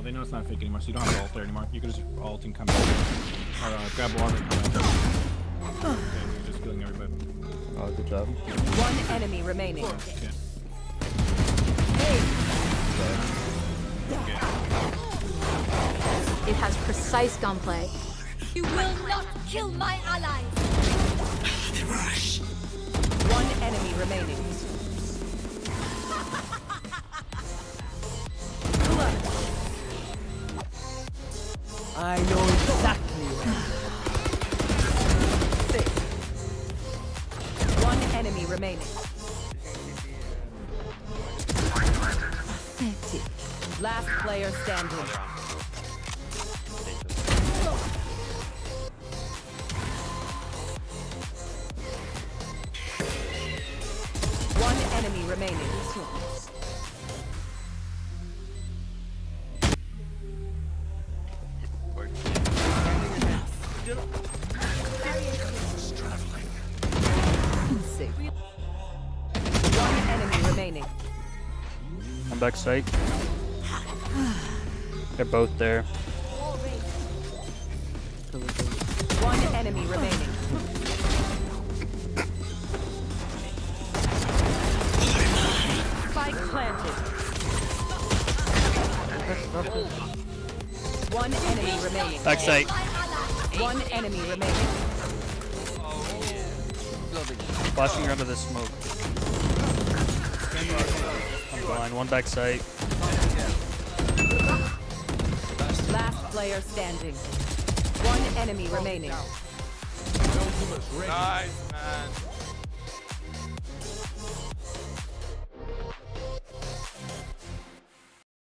Well, they know it's not fake anymore, so you don't have to ult there anymore. You can just ult and come back. Or grab water and come back. Okay, you're just killing everybody. Oh, good job. One enemy remaining. Okay. It has precise gunplay. You will not kill my allies! The rush! One enemy remaining. I know exactly where. Six. One enemy remaining. Pathetic. Last player standing. Enemy remaining. One enemy remaining. I'm back sight. They're both there. One enemy remaining. Planted. One enemy remaining. Back sight. One enemy remaining. Flashing under the smoke. I'm blind. One back sight. Last player standing. One enemy remaining. Nice, man.